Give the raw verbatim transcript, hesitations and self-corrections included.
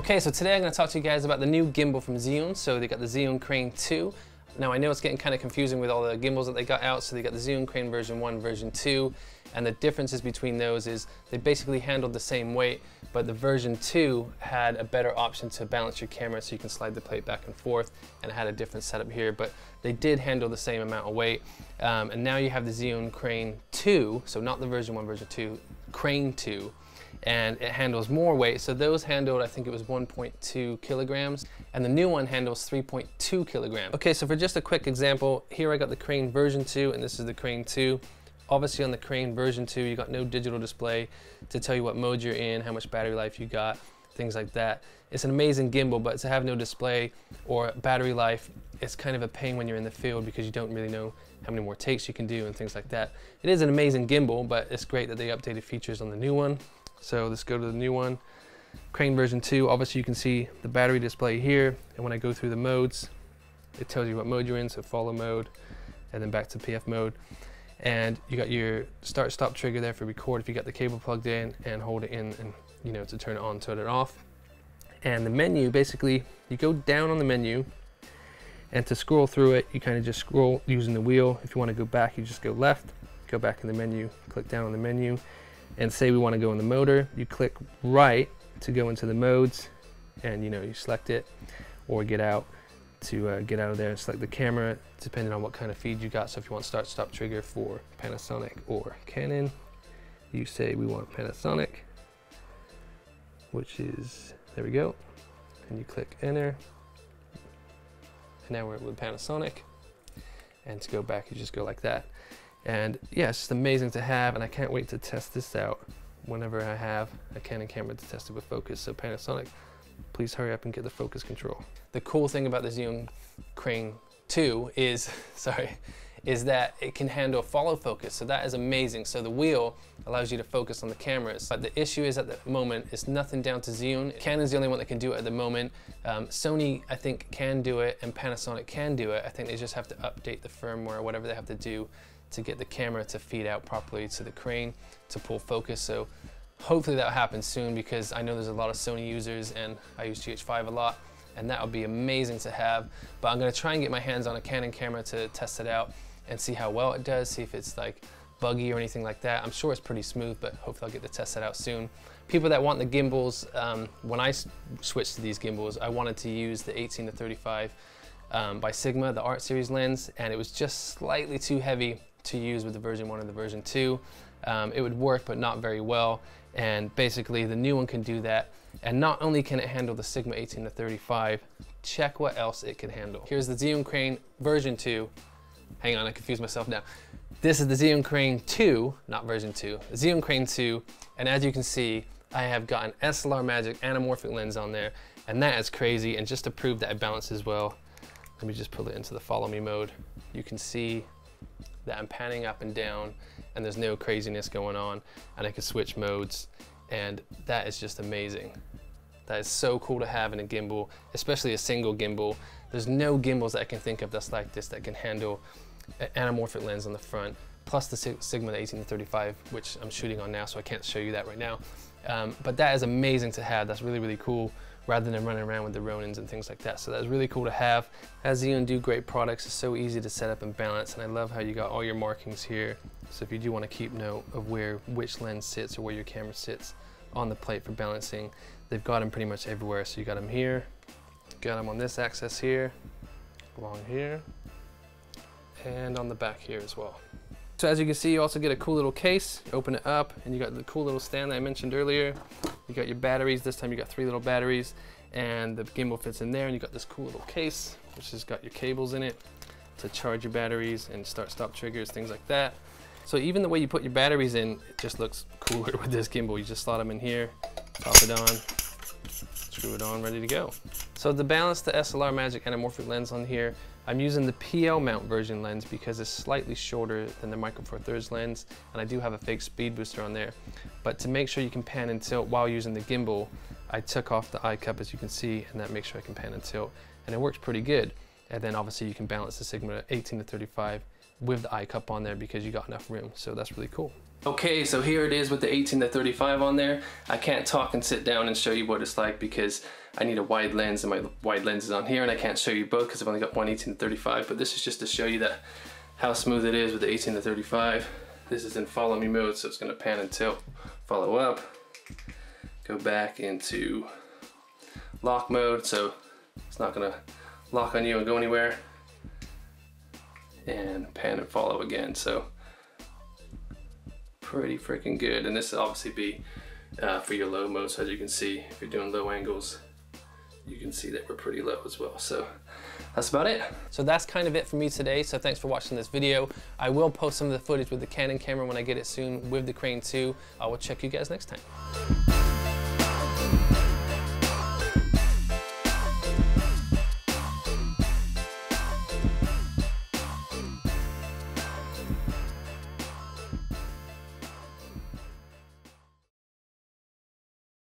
Okay, so today I'm going to talk to you guys about the new gimbal from Zhiyun. So they got the Zhiyun Crane two. Now I know it's getting kind of confusing with all the gimbals that they got out. So they got the Zhiyun Crane version one, version two, and the differences between those is they basically handled the same weight, but the version two had a better option to balance your camera so you can slide the plate back and forth, and it had a different setup here, but they did handle the same amount of weight. Um, and now you have the Zhiyun Crane two, so not the version one, version two, Crane two. And it handles more weight. So those handled, I think it was one point two kilograms, and the new one handles three point two kilograms. Okay, so for just a quick example, here I got the Crane version two, and this is the Crane two. Obviously on the Crane version two, you got no digital display to tell you what mode you're in, how much battery life you got, things like that. It's an amazing gimbal, but to have no display or battery life, it's kind of a pain when you're in the field because you don't really know how many more takes you can do and things like that. It is an amazing gimbal, but it's great that they updated features on the new one. So let's go to the new one, Crane version two. Obviously you can see the battery display here, and when I go through the modes, it tells you what mode you're in, so follow mode, and then back to P F mode. And you got your start stop trigger there for record if you got the cable plugged in, and hold it in, and you know, to turn it on, turn it off. And the menu, basically you go down on the menu, and to scroll through it, you kind of just scroll using the wheel. If you want to go back, you just go left, go back in the menu, click down on the menu, and say we want to go in the motor, you click right to go into the modes, and you know, you select it, or get out to uh, get out of there and select the camera, depending on what kind of feed you got. So if you want start stop trigger for Panasonic or Canon, you say we want Panasonic, which is, there we go, and you click enter, and now we're with Panasonic. And to go back, you just go like that. And yeah, it's just amazing to have, and I can't wait to test this out whenever I have a Canon camera to test it with focus. So Panasonic, please hurry up and get the focus control. The cool thing about the Zhiyun Crane two is, sorry, is that it can handle follow focus, so that is amazing. So the wheel allows you to focus on the cameras, but the issue is at the moment, it's nothing down to Zhiyun. Canon's the only one that can do it at the moment. Um, Sony, I think, can do it, and Panasonic can do it. I think they just have to update the firmware or whatever they have to do to get the camera to feed out properly to the crane to pull focus. So hopefully that'll happen soon, because I know there's a lot of Sony users, and I use G H five a lot, and that would be amazing to have. But I'm gonna try and get my hands on a Canon camera to test it out and see how well it does, see if it's like buggy or anything like that. I'm sure it's pretty smooth, but hopefully I'll get to test that out soon. People that want the gimbals, um, when I switched to these gimbals, I wanted to use the eighteen to thirty-five um, by Sigma, the Art Series lens, and it was just slightly too heavy to use with the version one and the version two. Um, it would work, but not very well. And basically the new one can do that. And not only can it handle the Sigma eighteen to thirty-five, check what else it can handle. Here's the Zhiyun Crane version two. Hang on, I confused myself now. This is the Zhiyun Crane two, not version two, Zhiyun Crane two. And as you can see, I have got an S L R Magic anamorphic lens on there, and that is crazy. And just to prove that it balances well, let me just pull it into the follow me mode. You can see that I'm panning up and down, and there's no craziness going on, and I can switch modes, and that is just amazing. That is so cool to have in a gimbal, especially a single gimbal. There's no gimbals that I can think of that's like this, that can handle an anamorphic lens on the front, plus the Sigma eighteen to thirty-five, which I'm shooting on now, so I can't show you that right now. Um, but that is amazing to have. That's really, really cool, rather than running around with the Ronins and things like that. So that's really cool to have. As Zhiyun do great products, it's so easy to set up and balance, and I love how you got all your markings here. So if you do want to keep note of where which lens sits or where your camera sits on the plate for balancing, they've got them pretty much everywhere. So you got them here, got them on this axis here, along here, and on the back here as well. So as you can see, you also get a cool little case. Open it up, and you got the cool little stand that I mentioned earlier. You got your batteries. This time you got three little batteries, and the gimbal fits in there, and you got this cool little case, which has got your cables in it to charge your batteries and start stop triggers, things like that. So even the way you put your batteries in, it just looks cooler with this gimbal. You just slot them in here, pop it on, screw it on, ready to go. So to balance the S L R Magic anamorphic lens on here, I'm using the P L mount version lens because it's slightly shorter than the Micro Four Thirds lens, and I do have a fake speed booster on there. But to make sure you can pan and tilt while using the gimbal, I took off the eye cup, as you can see, and that makes sure I can pan and tilt, and it works pretty good. And then obviously you can balance the Sigma eighteen to thirty-five with the eye cup on there because you got enough room, so that's really cool. Okay, so here it is with the eighteen to thirty-five on there. I can't talk and sit down and show you what it's like because I need a wide lens and my wide lens is on here and I can't show you both because I've only got one eighteen to thirty-five, but this is just to show you that how smooth it is with the eighteen to thirty-five. This is in follow me mode, so it's gonna pan and tilt, follow up, go back into lock mode, so it's not gonna lock on you and go anywhere, and pan and follow again. So pretty freaking good, and this will obviously be uh, for your low mode, so as you can see, if you're doing low angles, you can see that we're pretty low as well. So that's about it. So that's kind of it for me today. So thanks for watching this video. I will post some of the footage with the Canon camera when I get it soon with the Crane two. I will check you guys next time.